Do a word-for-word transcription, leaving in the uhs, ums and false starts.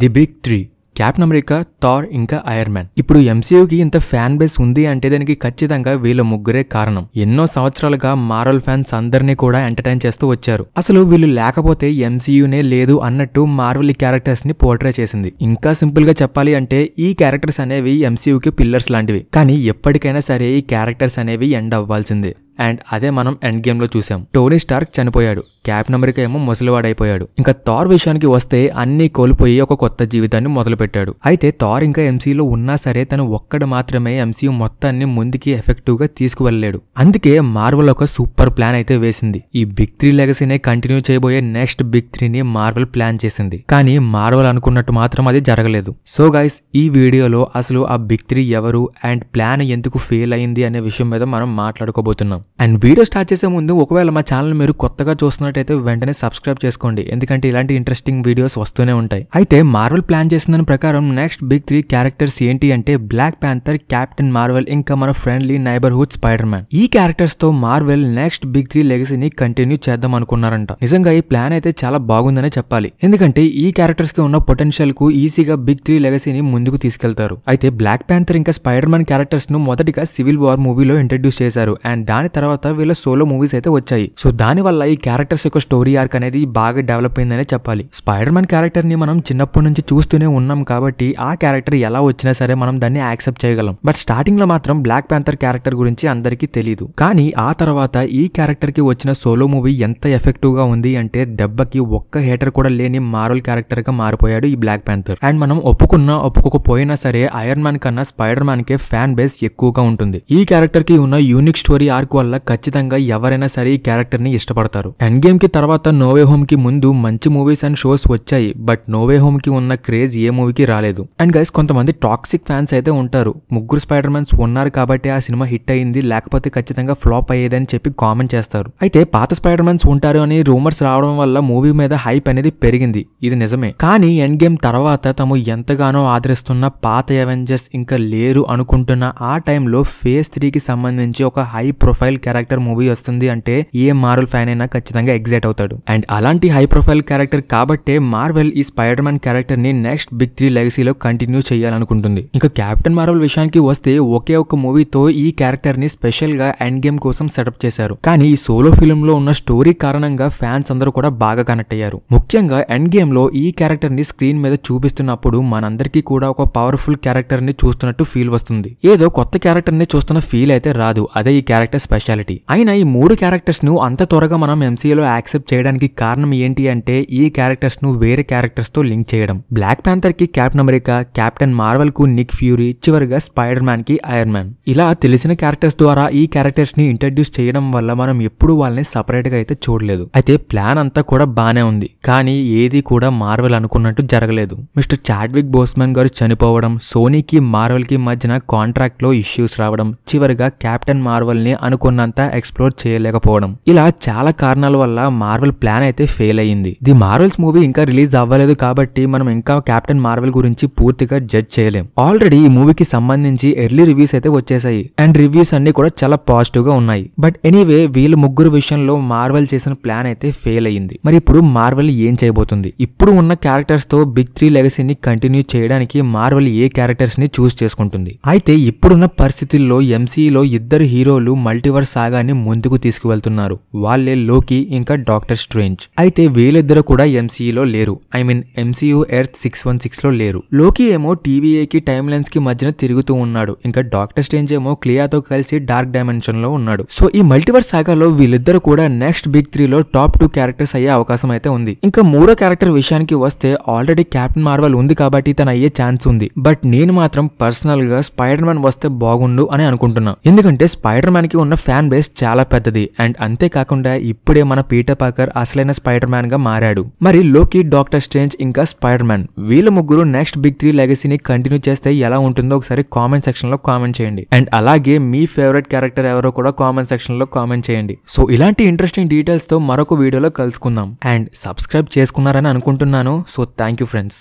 The big three captain America, Thor ఇంకా iron man. ఇప్పుడు ఎంసీయూకి ఇంత ఫ్యాన్ బేస్ ఉంది అంటే దానికి ఖచ్చితంగా వీళ్ళ ముగ్గురే కారణం. ఎన్నో సంవత్సరాలుగా మార్వెల్ ఫ్యాన్స్ అందరినీ కూడా ఎంటర్టైన్ చేస్తూ వచ్చారు. అసలు వీళ్ళు లేకపోతే ఎంసీయూనే లేదు అన్నట్టు మార్వెల్ ఈ క్యారెక్టర్స్ ని పోర్ట్రే చేసింది. ఇంకా సింపుల్ గా చెప్పాలి అంటే ఈ క్యారెక్టర్స్ అనేవి ఎంసీయూకి పిల్లర్స్ లాంటివి. కానీ ఎప్పటికైనా సరే ఈ క్యారెక్టర్స్ అనేవి ఎండ్ అవ్వాల్సిందే. అండ్ అదే మనం ఎండ్ గేమ్ లో చూసాం. టోనీ స్టార్క్ చనిపోయాడు, క్యాప్టెన్ అమెరికా ఏమో ముసలివాడైపోయాడు. ఇంకా థార్ విషయానికి వస్తే అన్ని కోల్పోయి ఒక కొత్త జీవితాన్ని మొదలుపెట్టాడు. అయితే థార్ ఇంకా ఎంసీయూలో ఉన్నా సరే తను ఒక్కడు మాత్రమే ఎంసీయూ మొత్తాన్ని ముందుకి ఎఫెక్టివ్ గా తీసుకువెళ్లలేడు. అందుకే మార్వెల్ ఒక సూపర్ ప్లాన్ అయితే వేసింది. ఈ బిగ్ త్రీ లెగసీనే కంటిన్యూ చేయబోయే నెక్స్ట్ బిగ్ త్రీ ని మార్వెల్ ప్లాన్ చేసింది. కానీ మార్వెల్ అనుకున్నట్టు మాత్రం అది జరగలేదు. సో గైస్, ఈ వీడియోలో అసలు ఆ బిగ్ త్రీ ఎవరు అండ్ ప్లాన్ ఎందుకు ఫెయిల్ అయింది అనే విషయం మీద మనం మాట్లాడుకోబోతున్నాం. అండ్ వీడియో స్టార్ట్ చేసే ముందు ఒకవేళ మా ఛానల్ మీరు కొత్తగా చూస్తున్నట్టయితే వెంటనే సబ్స్క్రైబ్ చేసుకోండి, ఎందుకంటే ఇలాంటి ఇంట్రెస్టింగ్ వీడియోస్ వస్తూనే ఉంటాయి. అయితే మార్వెల్ ప్లాన్ చేసిన దాని ప్రకారం నెక్స్ట్ బిగ్ త్రీ క్యారెక్టర్స్ ఏంటి అంటే బ్లాక్ ప్యాంథర్, క్యాప్టెన్ మార్వెల్ ఇంకా మన ఫ్రెండ్లీ నైబర్హుడ్ స్పైడర్ మ్యాన్. ఈ క్యారెక్టర్స్ తో మార్వెల్ నెక్స్ట్ బిగ్ త్రీ లెగసీని కంటిన్యూ చేద్దాం అనుకున్నారంట. నిజంగా ఈ ప్లాన్ అయితే చాలా బాగుందనే చెప్పాలి, ఎందుకంటే ఈ క్యారెక్టర్స్ కి ఉన్న పొటెన్షియల్ కు ఈజీగా బిగ్ త్రీ లెగసీని ముందుకు తీసుకెళ్తారు. అయితే బ్లాక్ ప్యాంథర్ ఇంకా స్పైడర్ మ్యాన్ క్యారెక్టర్స్ ను మొదటిగా సివిల్ వార్ మూవీలో ఇంట్రడ్యూస్ చేశారు. అండ్ దాని తర్వాత వీళ్ళ సోలో మూవీస్ అయితే వచ్చాయి. సో దాని వల్ల ఈ క్యారెక్టర్స్ యొక్క స్టోరీ ఆర్క్ అనేది బాగా డెవలప్ అయిందనే చెప్పాలి. స్పైడర్ మ్యాన్ క్యారెక్టర్ ని మనం చిన్నప్పటి నుంచి చూస్తూనే ఉన్నాం కాబట్టి ఆ క్యారెక్టర్ ఎలా వచ్చినా సరే మనం దాన్ని యాక్సెప్ట్ చేయగలం. బట్ స్టార్టింగ్ లో మాత్రం బ్లాక్ ప్యాంథర్ క్యారెక్టర్ గురించి అందరికీ తెలియదు. కానీ ఆ తర్వాత ఈ క్యారెక్టర్ కి వచ్చిన సోలో మూవీ ఎంత ఎఫెక్టివ్ గా ఉంది అంటే దెబ్బకి ఒక్క హేటర్ కూడా లేని మార్వెల్ క్యారెక్టర్ గా మారిపోయాడు ఈ బ్లాక్ ప్యాంథర్. అండ్ మనం ఒప్పుకున్నా ఒప్పుకోకపోయినా సరే ఐరన్ మ్యాన్ కన్నా స్పైడర్ మ్యాన్ కే ఫ్యాన్ బేస్ ఎక్కువగా ఉంటుంది. ఈ క్యారెక్టర్ కి ఉన్న యూనిక్ స్టోరీ ఆర్క్ వల్ల ఖచ్చితంగా ఎవరైనా సరే ఈ క్యారెక్టర్ ని ఇష్టపడతారు. ఎండ్ గేమ్ కి తర్వాత నోవే హోమ్ కి ముందు మంచి మూవీస్ అండ్ షోస్ వచ్చాయి. బట్ నోవే హోమ్ కి ఉన్న క్రేజ్ ఏ మూవీకి రాలేదు. అండ్ గైస్, కొంతమంది టాక్సిక్ ఫ్యాన్స్ అయితే ఉంటారు. ముగ్గురు స్పైడర్ మ్యాన్స్ ఉన్నారు కాబట్టి ఆ సినిమా హిట్ అయింది, లేకపోతే ఖచ్చితంగా ఫ్లాప్ అయ్యేదని చెప్పి కామెంట్ చేస్తారు. అయితే పాత స్పైడర్ మ్యాన్స్ ఉంటారు అని రూమర్స్ రావడం వల్ల మూవీ మీద హైప్ అనేది పెరిగింది, ఇది నిజమే. కానీ ఎండ్ గేమ్ తర్వాత తాము ఎంతగానో ఆదరిస్తున్న పాత అవెంజర్స్ ఇంకా లేరు అనుకుంటున్న ఆ టైంలో ఫేజ్ త్రీ కి సంబంధించి ఒక హై ప్రొఫైల్ క్యారెక్టర్ మూవీ వస్తుంది అంటే ఏ మార్వెల్ ఫ్యాన్ అయినా ఖచ్చితంగా ఎగ్జైట్ అవుతాడు. అండ్ అలాంటి హై ప్రొఫైల్ క్యారెక్టర్ కాబట్టే మార్వెల్ ఈ స్పైడర్ మ్యాన్ క్యారెక్టర్ ని నెక్స్ట్ బిగ్ త్రీ లెగసీలో కంటిన్యూ చేయాలనుకుంటుంది. ఇంకా క్యాప్టెన్ మార్వెల్ విషయానికి వస్తే ఒకే ఒక మూవీతో ఈ క్యారెక్టర్ ని స్పెషల్ గా ఎండ్ గేమ్ కోసం సెటప్ చేశారు. కానీ ఈ సోలో ఫిల్మ్ లో ఉన్న స్టోరీ కారణంగా ఫ్యాన్స్ అందరూ కూడా బాగా కనెక్ట్ అయ్యారు. ముఖ్యంగా ఎండ్ గేమ్ లో ఈ క్యారెక్టర్ ని స్క్రీన్ మీద చూపిస్తున్నప్పుడు మనందరికీ కూడా ఒక పవర్ఫుల్ క్యారెక్టర్ ని చూస్తున్నట్టు ఫీల్ వస్తుంది. ఏదో కొత్త క్యారెక్టర్ ని చూస్తున్న ఫీల్ అయితే రాదు, అదే ఈ క్యారెక్టర్ స్పెషాలిటీ. అయినా ఈ మూడు క్యారెక్టర్స్ ను అంత త్వరగా మనం ఎంసీయూలో యాక్సెప్ట్ చేయడానికి కారణం ఏంటి అంటే ఈ క్యారెక్టర్స్ ను వేరే క్యారెక్టర్స్ తో లింక్ చేయడం. బ్లాక్ ప్యాంథర్ కి క్యాప్టెన్ అమెరికా, క్యాప్టెన్ మార్వెల్ కు నిక్ ఫ్యూరీ, చివరిగా స్పైడర్ మ్యాన్ కి ఐరన్ మ్యాన్. ఇలా తెలిసిన క్యారెక్టర్స్ ద్వారా ఈ క్యారెక్టర్స్ ని ఇంట్రడ్యూస్ చేయడం వల్ల మనం ఎప్పుడు వాళ్ళని సపరేట్ గా అయితే చూడలేదు. అయితే ప్లాన్ అంతా కూడా బానే ఉంది, కానీ ఏది కూడా మార్వెల్ అనుకున్నట్టు జరగలేదు. మిస్టర్ చాడ్విక్ బోస్మన్ గారు చనిపోవడం, సోనీకి మార్వెల్ కి మధ్యన కాంట్రాక్ట్ లో ఇష్యూస్ రావడం, చివరిగా క్యాప్టెన్ మార్వెల్ ని అనుకున్నంత ఎక్స్ప్లోర్ చేయలేకపోవడం, ఇలా చాలా కారణాల వల్ల మార్వెల్ ప్లాన్ అయితే ఫెయిల్ అయ్యింది. ది మార్వెల్స్ మూవీ ఇంకా రిలీజ్ అవ్వలేదు కాబట్టి మనం ఇంకా క్యాప్టెన్ మార్వెల్ గురించి పూర్తిగా జడ్జ్ చేయలేం. ఆల్రెడీ ఈ మూవీకి సంబంధించి ఎర్లీ రివ్యూస్ అయితే వచ్చేసాయి అండ్ రివ్యూస్ అన్ని కూడా చాలా పాజిటివ్ గా ఉన్నాయి. బట్ ఎనీవే, వీళ్ళు ముగ్గురు విషయంలో మార్వెల్ చేసిన ప్లాన్ అయితే ఫెయిల్ అయ్యింది. మరి ఇప్పుడు మార్వెల్ ఏం చేయబోతుంది? ఇప్పుడు ఉన్న క్యారెక్టర్స్ తో బిగ్ త్రీ లెగసీని కంటిన్యూ చేయడానికి మార్వెల్ ఏ క్యారెక్టర్స్ ని చూస్ చేసుకుంటుంది? అయితే ఇప్పుడున్న పరిస్థితుల్లో ఎంసీయూలో ఇద్దరు హీరోలు మల్టీవర్స్ సాగాన్ని ముందుకు తీసుకువెళ్తున్నారు. వాళ్ళే లోకి ఇంకా డాక్టర్ స్ట్రేంజ్. అయితే వీళ్ళిద్దరూ కూడా ఎంసీయూలో లేరు. I mean MCU earth six one six లో లేరు. లోకి ఏమో టీవీఏకి టైమ్ లైన్స్ కి మధ్యన తిరుగుతూ ఉన్నాడు. ఇంకా డాక్టర్ స్ట్రేంజ్ ఏమో క్లియాతో కలిసి డార్క్ డైమెన్షన్ లో ఉన్నాడు. సో ఈ మల్టీవర్స్ సాగాలో వీళ్ళిద్దరూ కూడా నెక్స్ట్ బిగ్ త్రీ లో టాప్ టూ క్యారెక్టర్స్ అయ్యే అవకాశం అయితే ఉంది. ఇంకా మూడో క్యారెక్టర్ విషయానికి వస్తే ఆల్రెడీ క్యాప్టెన్ మార్వెల్ ఉంది కాబట్టి తన అయ్యే ఛాన్స్ ఉంది. బట్ నేను మాత్రం పర్సనల్ గా స్పైడర్ మ్యాన్ వస్తే బాగుండు అని అనుకుంటున్నా. ఎందుకంటే స్పైడర్ మ్యాన్ కి ఉన్న ఫ్యాన్ బేస్ చాలా పెద్దది. అండ్ అంతేకాకుండా ఇప్పుడే మన పీటర్ పాకర్ అసలైన స్పైడర్ మ్యాన్ గా మారాడు. మరి లోకి, డాక్టర్ స్ట్రేంజ్ ఇంకా స్పైడర్ మ్యాన్ వీళ్ళ ముగ్గురు నెక్స్ట్ బిగ్ త్రీ లెగసీని కంటిన్యూ చేస్తే ఎలా ఉంటుందో ఒకసారి కామెంట్ సెక్షన్ లో కామెంట్ చేయండి. అండ్ అలాగే మీ ఫేవరెట్ క్యారెక్టర్ ఎవరో కూడా కామెంట్ సెక్షన్ లో కామెంట్ చేయండి. సో ఇలాంటి ఇంట్రెస్టింగ్ డీటెయిల్స్ తో మరొక వీడియోలో కలుసుకుందాం. అండ్ సబ్స్క్రైబ్ చేసుకున్నారని అనుకుంటున్నాను. So thank you friends.